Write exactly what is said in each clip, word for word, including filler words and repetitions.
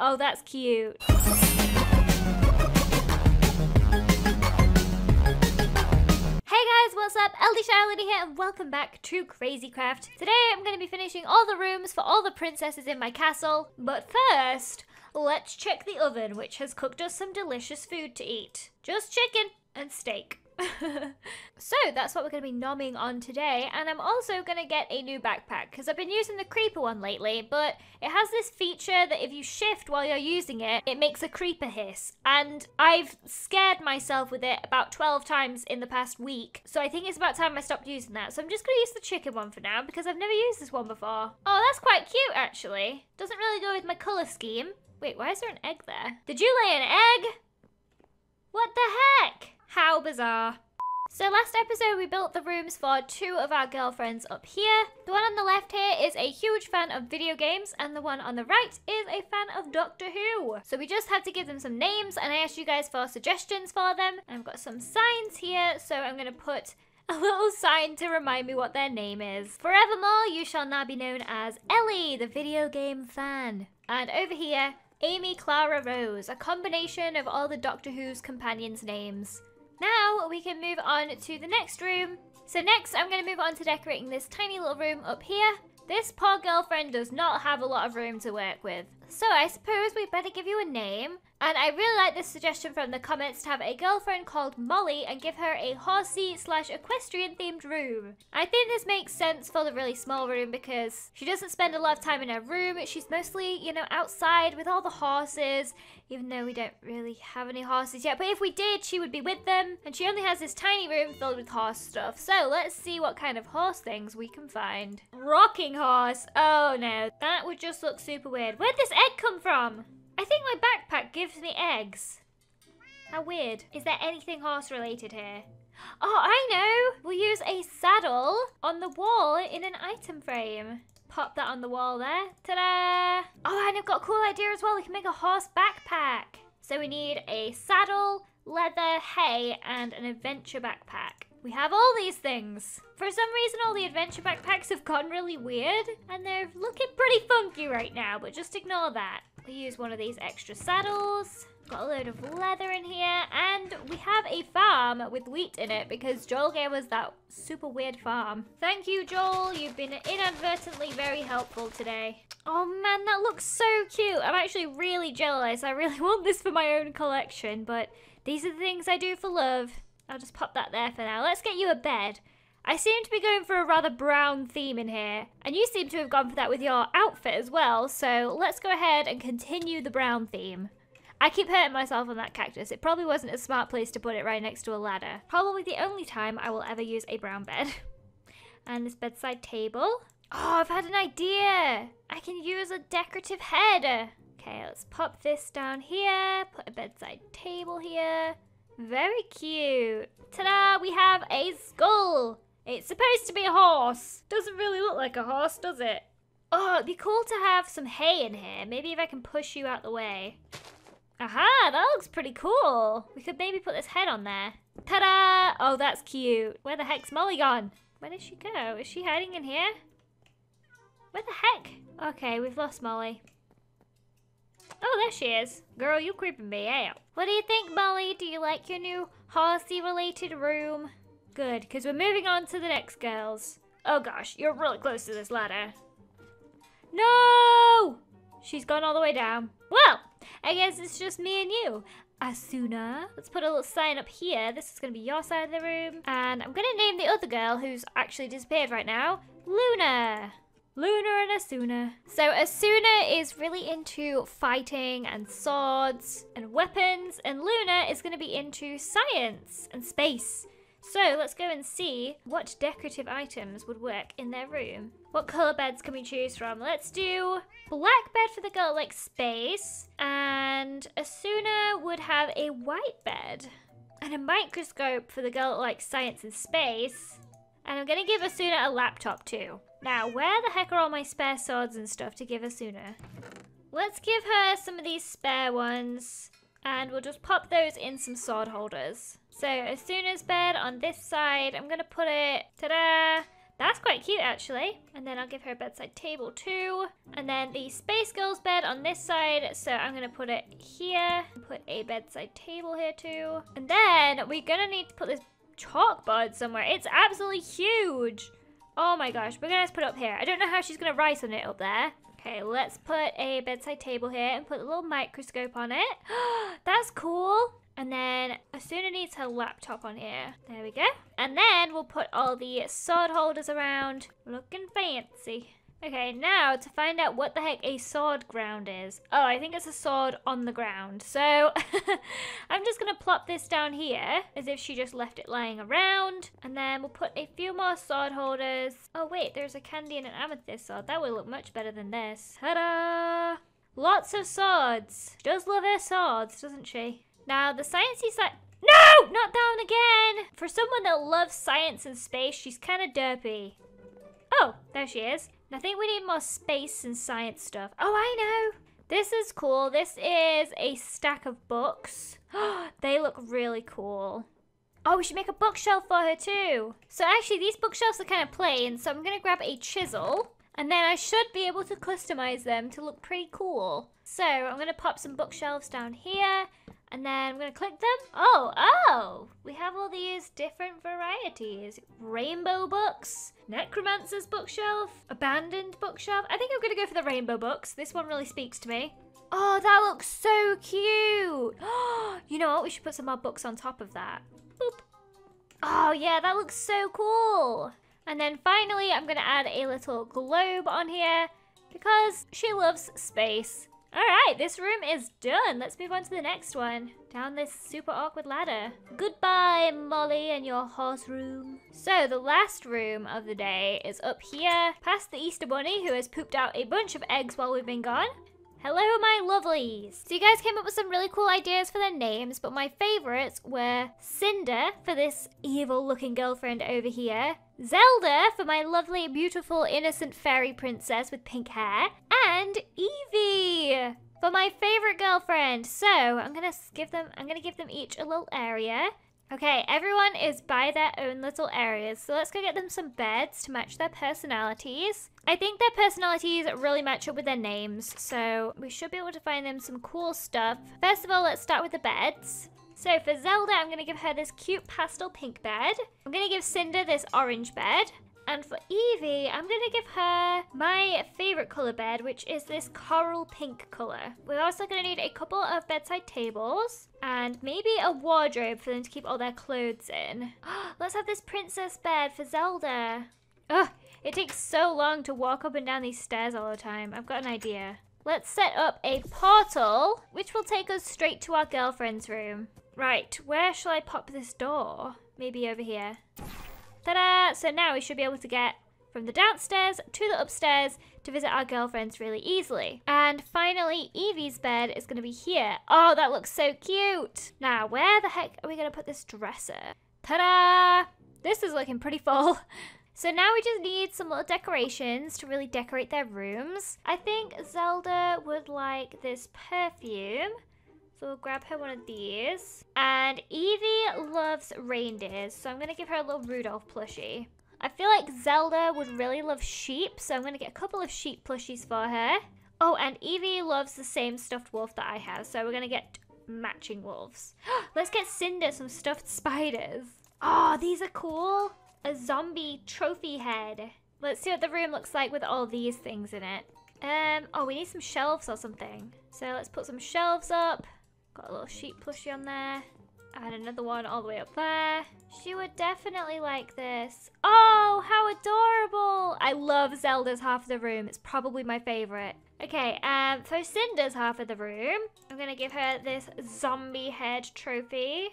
Oh, that's cute. Hey guys, what's up? LDShadowLady here and welcome back to Crazy Craft. Today I'm going to be finishing all the rooms for all the princesses in my castle. But first, let's check the oven, which has cooked us some delicious food to eat. Just chicken and steak. So that's what we're going to be nomming on today, and I'm also going to get a new backpack because I've been using the creeper one lately, but it has this feature that if you shift while you're using it, it makes a creeper hiss, and I've scared myself with it about twelve times in the past week, so I think it's about time I stopped using that. So I'm just going to use the chicken one for now because I've never used this one before. Oh, that's quite cute actually. Doesn't really go with my colour scheme. Wait, why is there an egg there? Did you lay an egg? What the heck? How bizarre. So last episode we built the rooms for two of our girlfriends up here. The one on the left here is a huge fan of video games and the one on the right is a fan of Doctor Who. So we just had to give them some names and I asked you guys for suggestions for them. I've got some signs here, so I'm going to put a little sign to remind me what their name is. Forevermore, you shall now be known as Ellie, the video game fan. And over here, Amy Clara Rose, a combination of all the Doctor Who's companions' names. Now we can move on to the next room. So next I'm going to move on to decorating this tiny little room up here. This poor girlfriend does not have a lot of room to work with. So I suppose we better give you a name. And I really like this suggestion from the comments to have a girlfriend called Molly and give her a horsey slash equestrian themed room. I think this makes sense for the really small room because she doesn't spend a lot of time in her room. She's mostly, you know, outside with all the horses, even though we don't really have any horses yet. But if we did, she would be with them. And she only has this tiny room filled with horse stuff. So let's see what kind of horse things we can find. Rocking horse. Oh no, that would just look super weird. Where'd this egg come from? I think my backpack gives me eggs. How weird. Is there anything horse related here? Oh, I know! We'll use a saddle on the wall in an item frame. Pop that on the wall there. Ta-da! Oh, and I've got a cool idea as well. We can make a horse backpack. So we need a saddle, leather, hay, and an adventure backpack. We have all these things. For some reason, all the adventure backpacks have gone really weird, and they're looking pretty funky right now, but just ignore that. We use one of these extra saddles. Got a load of leather in here, and we have a farm with wheat in it because Joel gave us that super weird farm. Thank you, Joel. You've been inadvertently very helpful today. Oh man, that looks so cute. I'm actually really jealous. I really want this for my own collection, but these are the things I do for love. I'll just pop that there for now. Let's get you a bed. I seem to be going for a rather brown theme in here, and you seem to have gone for that with your outfit as well, so let's go ahead and continue the brown theme. I keep hurting myself on that cactus. It probably wasn't a smart place to put it right next to a ladder. Probably the only time I will ever use a brown bed. And this bedside table. Oh, I've had an idea! I can use a decorative head! Okay, let's pop this down here, put a bedside table here. Very cute. Ta-da! We have a skull! It's supposed to be a horse. Doesn't really look like a horse, does it? Oh, it'd be cool to have some hay in here. Maybe if I can push you out the way. Aha, that looks pretty cool. We could maybe put this head on there. Ta-da! Oh, that's cute. Where the heck's Molly gone? Where did she go? Is she hiding in here? Where the heck? Okay, we've lost Molly. Oh, there she is. Girl, you're creeping me out. What do you think, Molly? Do you like your new horsey-related room? Good, because we're moving on to the next girls. Oh gosh, you're really close to this ladder. No! She's gone all the way down. Well, I guess it's just me and you, Asuna. Let's put a little sign up here. This is going to be your side of the room. And I'm going to name the other girl who's actually disappeared right now, Luna. Luna and Asuna. So Asuna is really into fighting and swords and weapons, and Luna is going to be into science and space. So let's go and see what decorative items would work in their room. What colour beds can we choose from? Let's do black bed for the girl like space, and Asuna would have a white bed and a microscope for the girl like science and space. And I'm going to give Asuna a laptop too. Now, where the heck are all my spare swords and stuff to give Asuna? Let's give her some of these spare ones, and we'll just pop those in some sword holders. So Asuna's bed on this side, I'm going to put it, ta-da, That's quite cute actually. And then I'll give her a bedside table too. And then the Space Girl's bed on this side. So I'm gonna put it here. Put a bedside table here too. And then we're gonna need to put this chalkboard somewhere. It's absolutely huge. Oh my gosh, we're gonna have to put it up here. I don't know how she's gonna write on it up there. Okay, let's put a bedside table here and put a little microscope on it. That's cool. And then Asuna needs her laptop on here. There we go. And then we'll put all the sword holders around. Looking fancy. Okay, now to find out what the heck a sword ground is. Oh, I think it's a sword on the ground. So I'm just gonna plop this down here as if she just left it lying around. And then we'll put a few more sword holders. Oh wait, there's a candy and an amethyst sword. That would look much better than this. Ta-da! Lots of swords. She does love her swords, doesn't she? Now, the sciencey side... No! Not down again! For someone that loves science and space, she's kind of derpy. Oh, there she is. I think we need more space and science stuff. Oh, I know! This is cool. This is a stack of books. They look really cool. Oh, we should make a bookshelf for her too. So actually, these bookshelves are kind of plain, so I'm going to grab a chisel. And then I should be able to customize them to look pretty cool. So I'm going to pop some bookshelves down here. And then I'm going to click them. Oh, oh, we have all these different varieties. Rainbow books, Necromancer's bookshelf, Abandoned bookshelf. I think I'm going to go for the rainbow books. This one really speaks to me. Oh, that looks so cute. Oh, you know what? We should put some more books on top of that. Boop. Oh yeah, that looks so cool. And then finally, I'm going to add a little globe on here because she loves space. All right, this room is done. Let's move on to the next one. Down this super awkward ladder. Goodbye, Molly and your horse room. So the last room of the day is up here, past the Easter Bunny, who has pooped out a bunch of eggs while we've been gone. Hello, my lovelies. So you guys came up with some really cool ideas for their names, but my favorites were Cinder for this evil-looking girlfriend over here, Zelda for my lovely, beautiful, innocent fairy princess with pink hair, and Evie for my favorite girlfriend. So I'm gonna give them, I'm gonna give them each a little area. Okay, everyone is by their own little areas. So let's go get them some beds to match their personalities. I think their personalities really match up with their names. So we should be able to find them some cool stuff. First of all, let's start with the beds. So for Zelda, I'm gonna give her this cute pastel pink bed. I'm gonna give Cinder this orange bed. And for Evie, I'm gonna give her my favorite color bed, which is this coral pink color. We're also gonna need a couple of bedside tables and maybe a wardrobe for them to keep all their clothes in. Let's have this princess bed for Zelda. Ugh, it takes so long to walk up and down these stairs all the time. I've got an idea. Let's set up a portal, which will take us straight to our girlfriend's room. Right, where shall I pop this door? Maybe over here. Ta-da! So now we should be able to get from the downstairs to the upstairs to visit our girlfriends really easily. And finally, Evie's bed is going to be here. Oh, that looks so cute! Now, where the heck are we going to put this dresser? Ta-da! This is looking pretty full. So now we just need some little decorations to really decorate their rooms. I think Zelda would like this perfume. So we'll grab her one of these. And Evie loves reindeers, so I'm gonna give her a little Rudolph plushie. I feel like Zelda would really love sheep, so I'm gonna get a couple of sheep plushies for her. Oh, and Evie loves the same stuffed wolf that I have, so we're gonna get matching wolves. Let's get Cinder some stuffed spiders. Oh, these are cool. A zombie trophy head. Let's see what the room looks like with all these things in it. Um, oh, we need some shelves or something. So let's put some shelves up. Got a little sheep plushie on there. And another one all the way up there. She would definitely like this. Oh, how adorable! I love Zelda's half of the room. It's probably my favorite. Okay, um, for Cinder's half of the room, I'm gonna give her this zombie head trophy.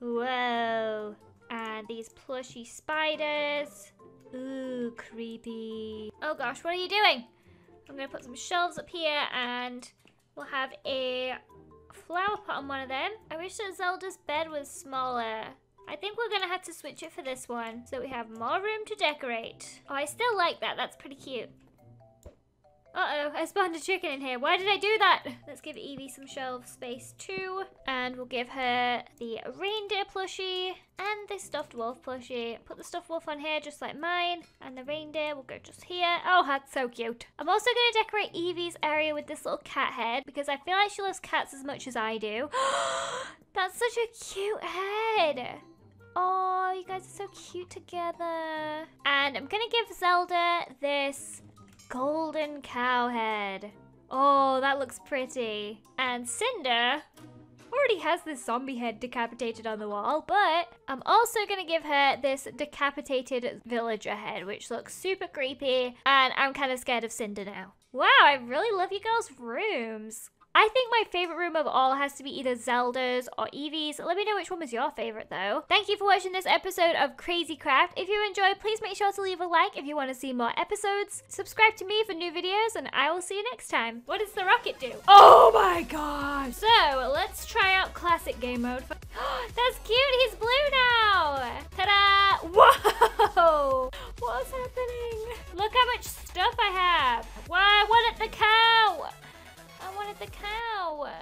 Whoa. And these plushy spiders. Ooh, creepy. Oh gosh, what are you doing? I'm gonna put some shelves up here and we'll have a flower pot on one of them. I wish that Zelda's bed was smaller. I think we're gonna have to switch it for this one so we have more room to decorate. Oh, I still like that. That's pretty cute. Uh-oh, I spawned a chicken in here. Why did I do that? Let's give Evie some shelf space too. And we'll give her the reindeer plushie and the stuffed wolf plushie. Put the stuffed wolf on here just like mine. And the reindeer will go just here. Oh, that's so cute. I'm also going to decorate Evie's area with this little cat head because I feel like she loves cats as much as I do. That's such a cute head. Oh, you guys are so cute together. And I'm going to give Zelda this golden cow head. Oh, that looks pretty. And Cinder already has this zombie head decapitated on the wall, but I'm also going to give her this decapitated villager head, which looks super creepy, and I'm kind of scared of Cinder now. Wow, I really love you girls' rooms. I think my favorite room of all has to be either Zelda's or Evie's. Let me know which one was your favorite though. Thank you for watching this episode of Crazy Craft. If you enjoyed, please make sure to leave a like if you want to see more episodes. Subscribe to me for new videos and I will see you next time. What does the rocket do? Oh my god! So, let's try out classic game mode. For that's cute! He's blue now! Ta-da! Whoa! What's happening? Look how much stuff I have! Why? I wanted the cow! I wanted the cow.